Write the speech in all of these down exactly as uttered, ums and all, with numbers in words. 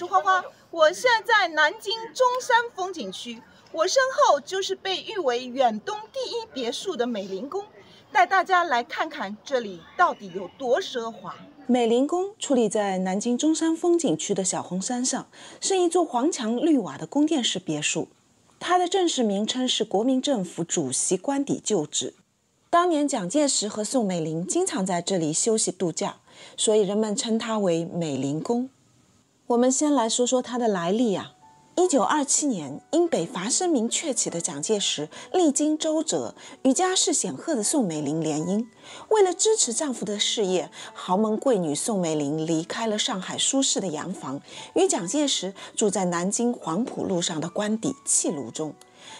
是花花，我现在在南京中山风景区，我身后就是被誉为远东第一别墅的美龄宫，带大家来看看这里到底有多奢华。美龄宫矗立在南京中山风景区的小红山上，是一座黄墙绿瓦的宫殿式别墅，它的正式名称是国民政府主席官邸旧址。 当年蒋介石和宋美龄经常在这里休息度假，所以人们称它为美龄宫。我们先来说说它的来历啊。一九二七年，因北伐声明鹊起的蒋介石，历经周折，与家世显赫的宋美龄联姻。为了支持丈夫的事业，豪门贵女宋美龄离开了上海舒适的洋房，与蒋介石住在南京黄浦路上的官邸弃庐中。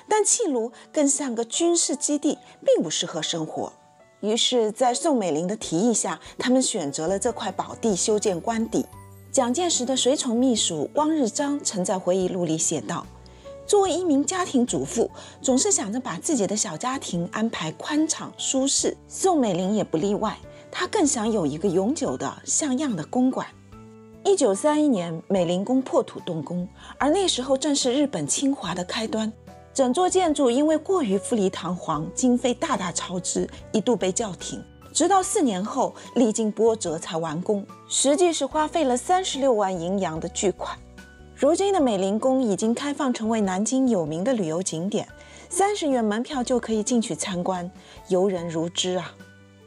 但弃庐更像个军事基地，并不适合生活。于是，在宋美龄的提议下，他们选择了这块宝地修建官邸。蒋介石的随从秘书汪日章曾在回忆录里写道：“作为一名家庭主妇，总是想着把自己的小家庭安排宽敞舒适。宋美龄也不例外，她更想有一个永久的、像样的公馆。” 一九三一年，美龄宫破土动工，而那时候正是日本侵华的开端。 整座建筑因为过于富丽堂皇，经费大大超支，一度被叫停。直到四年后，历经波折才完工，实际是花费了三十六万银洋的巨款。如今的美龄宫已经开放成为南京有名的旅游景点， 三十元门票就可以进去参观，游人如织啊！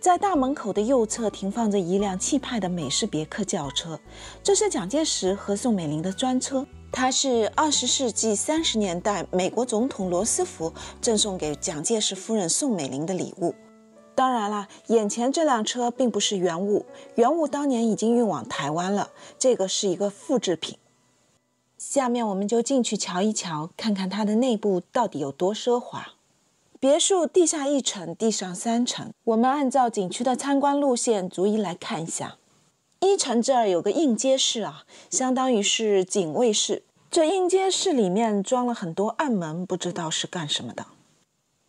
在大门口的右侧停放着一辆气派的美式别克轿车，这是蒋介石和宋美龄的专车。 它是二十世纪三十年代美国总统罗斯福赠送给蒋介石夫人宋美龄的礼物。当然啦，眼前这辆车并不是原物，原物当年已经运往台湾了，这个是一个复制品。下面我们就进去瞧一瞧，看看它的内部到底有多奢华。别墅地下一层，地上三层，我们按照景区的参观路线逐一来看一下。 一层这儿有个应接室啊，相当于是警卫室。这应接室里面装了很多暗门，不知道是干什么的。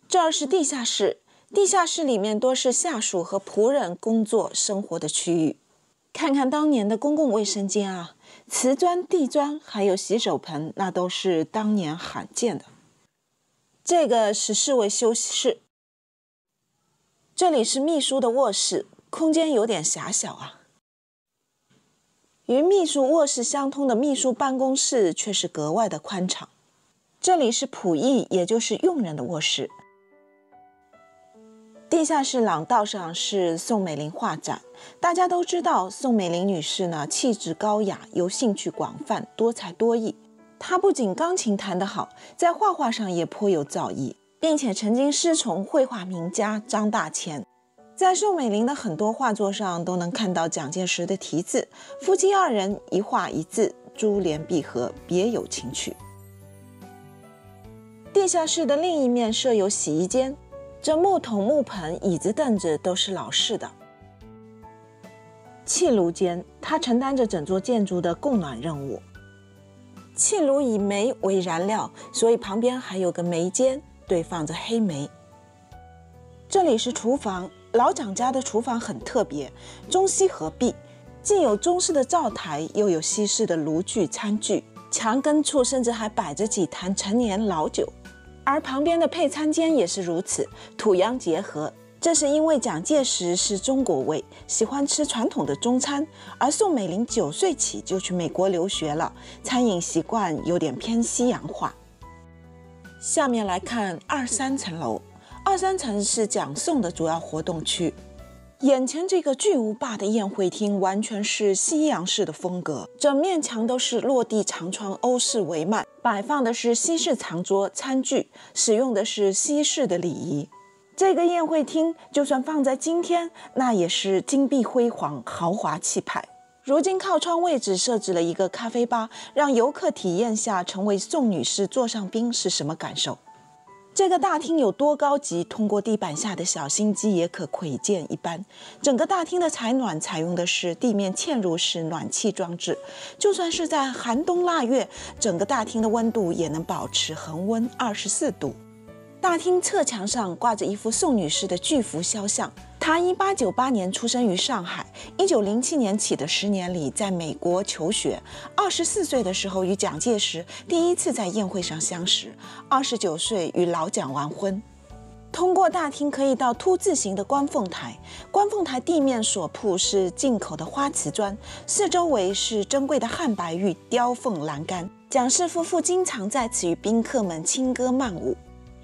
这儿是地下室，地下室里面多是下属和仆人工作生活的区域。看看当年的公共卫生间啊，瓷砖、地砖还有洗手盆，那都是当年罕见的。这个是侍卫休息室，这里是秘书的卧室，空间有点狭小啊。 与秘书卧室相通的秘书办公室却是格外的宽敞。这里是仆役，也就是佣人的卧室。地下室廊道上是宋美龄画展。大家都知道，宋美龄女士呢，气质高雅，有兴趣广泛，多才多艺。她不仅钢琴弹得好，在画画上也颇有造诣，并且曾经师从绘画名家张大千。 在宋美龄的很多画作上都能看到蒋介石的题字，夫妻二人一画一字，珠联璧合，别有情趣。地下室的另一面设有洗衣间，这木桶、木盆、椅子、凳子都是老式的。气炉间，它承担着整座建筑的供暖任务。气炉以煤为燃料，所以旁边还有个煤间，堆放着黑煤。这里是厨房。 老蒋家的厨房很特别，中西合璧，既有中式的灶台，又有西式的炉具、餐具。墙根处甚至还摆着几坛陈年老酒，而旁边的配餐间也是如此，土洋结合。这是因为蒋介石是中国胃，喜欢吃传统的中餐，而宋美龄九岁起就去美国留学了，餐饮习惯有点偏西洋化。下面来看二三层楼。 二三层是蒋宋的主要活动区，眼前这个巨无霸的宴会厅完全是西洋式的风格，整面墙都是落地长窗欧式帷幔，摆放的是西式长桌餐具，使用的是西式的礼仪。这个宴会厅就算放在今天，那也是金碧辉煌、豪华气派。如今靠窗位置设置了一个咖啡吧，让游客体验下成为宋女士座上宾是什么感受。 这个大厅有多高级？通过地板下的小心机也可窥见一斑。整个大厅的采暖采用的是地面嵌入式暖气装置，就算是在寒冬腊月，整个大厅的温度也能保持恒温二十四度。大厅侧墙上挂着一幅宋女士的巨幅肖像。她一八九八年出生于上海， 一九零七年起的十年里在美国求学。二十四岁的时候与蒋介石第一次在宴会上相识， 二十九岁与老蒋完婚。 通过大厅可以到凸字形的观凤台，观凤台地面所铺是进口的花瓷砖，四周围是珍贵的汉白玉雕凤栏杆。蒋氏夫妇经常在此与宾客们轻歌曼舞。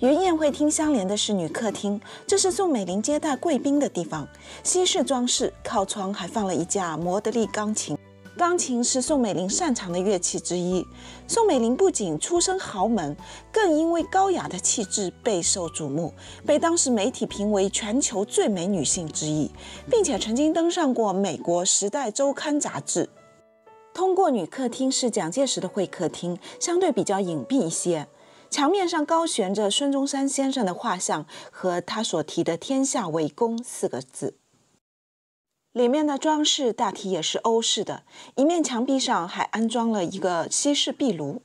与宴会厅相连的是女客厅，这是宋美龄接待贵宾的地方，西式装饰，靠窗还放了一架摩德利钢琴。 钢琴是宋美龄擅长的乐器之一。宋美龄不仅出身豪门，更因为高雅的气质备受瞩目，被当时媒体评为全球最美女性之一，并且曾经登上过美国《时代周刊》杂志。通过女客厅是蒋介石的会客厅，相对比较隐蔽一些。墙面上高悬着孙中山先生的画像和他所题的“天下为公”四个字。 里面的装饰大体也是欧式的，一面墙壁上还安装了一个西式壁炉。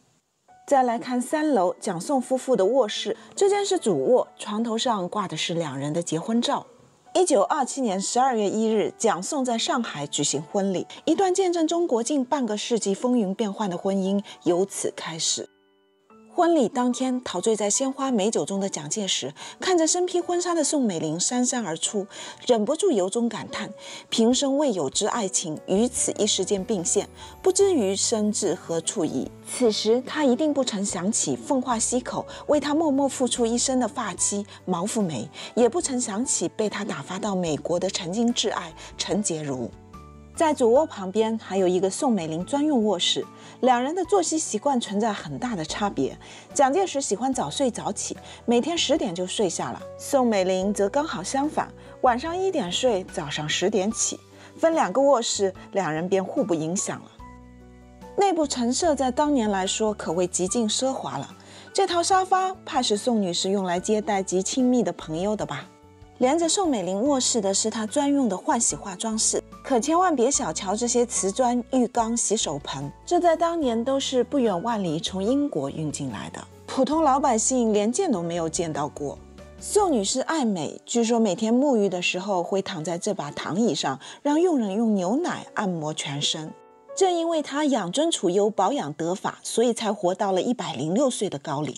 再来看三楼蒋宋夫妇的卧室，这间是主卧，床头上挂的是两人的结婚照。一九二七年十二月一日，蒋宋在上海举行婚礼，一段见证中国近半个世纪风云变幻的婚姻由此开始。 婚礼当天，陶醉在鲜花美酒中的蒋介石看着身披婚纱的宋美龄姗姗而出，忍不住由衷感叹：平生未有之爱情，于此一时间并现，不知余生至何处矣。此时，他一定不曾想起奉化溪口为他默默付出一生的发妻毛福梅，也不曾想起被他打发到美国的曾经挚爱陈洁如。 在主卧旁边还有一个宋美龄专用卧室，两人的作息习惯存在很大的差别。蒋介石喜欢早睡早起，每天十点就睡下了；宋美龄则刚好相反，晚上一点睡，早上十点起。分两个卧室，两人便互不影响了。内部陈设在当年来说可谓极尽奢华了。这套沙发怕是宋女士用来接待极亲密的朋友的吧。 连着宋美龄卧室的是她专用的换洗化妆室，可千万别小瞧这些瓷砖、浴缸、洗手盆，这在当年都是不远万里从英国运进来的，普通老百姓连见都没有见到过。宋女士爱美，据说每天沐浴的时候会躺在这把躺椅上，让佣人用牛奶按摩全身。正因为她养尊处优、保养得法，所以才活到了一百零六岁的高龄。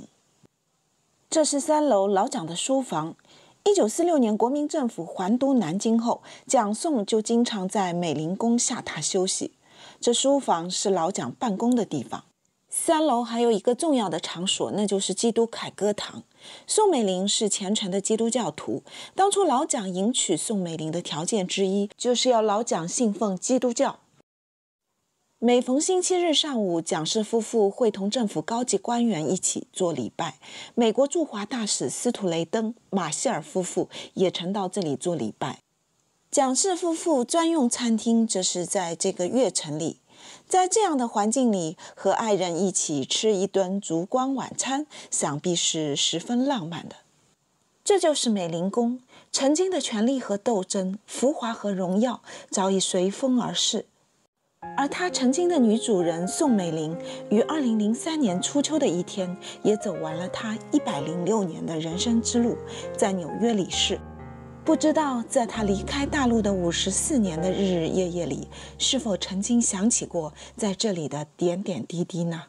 这是三楼老蒋的书房。 一九四六年国民政府还都南京后，蒋宋就经常在美龄宫下榻休息。这书房是老蒋办公的地方。三楼还有一个重要的场所，那就是基督凯歌堂。宋美龄是虔诚的基督教徒，当初老蒋迎娶宋美龄的条件之一，就是要老蒋信奉基督教。 每逢星期日上午，蒋氏夫妇会同政府高级官员一起做礼拜。美国驻华大使司徒雷登、马歇尔夫妇也曾到这里做礼拜。蒋氏夫妇专用餐厅则是在这个悦城里。在这样的环境里，和爱人一起吃一顿烛光晚餐，想必是十分浪漫的。这就是美龄宫，曾经的权力和斗争、浮华和荣耀，早已随风而逝。 而她曾经的女主人宋美龄，于二零零三年初秋的一天，也走完了她一百零六年的人生之路，在纽约离世。不知道在她离开大陆的五十四年的日日夜夜里，是否曾经想起过在这里的点点滴滴呢？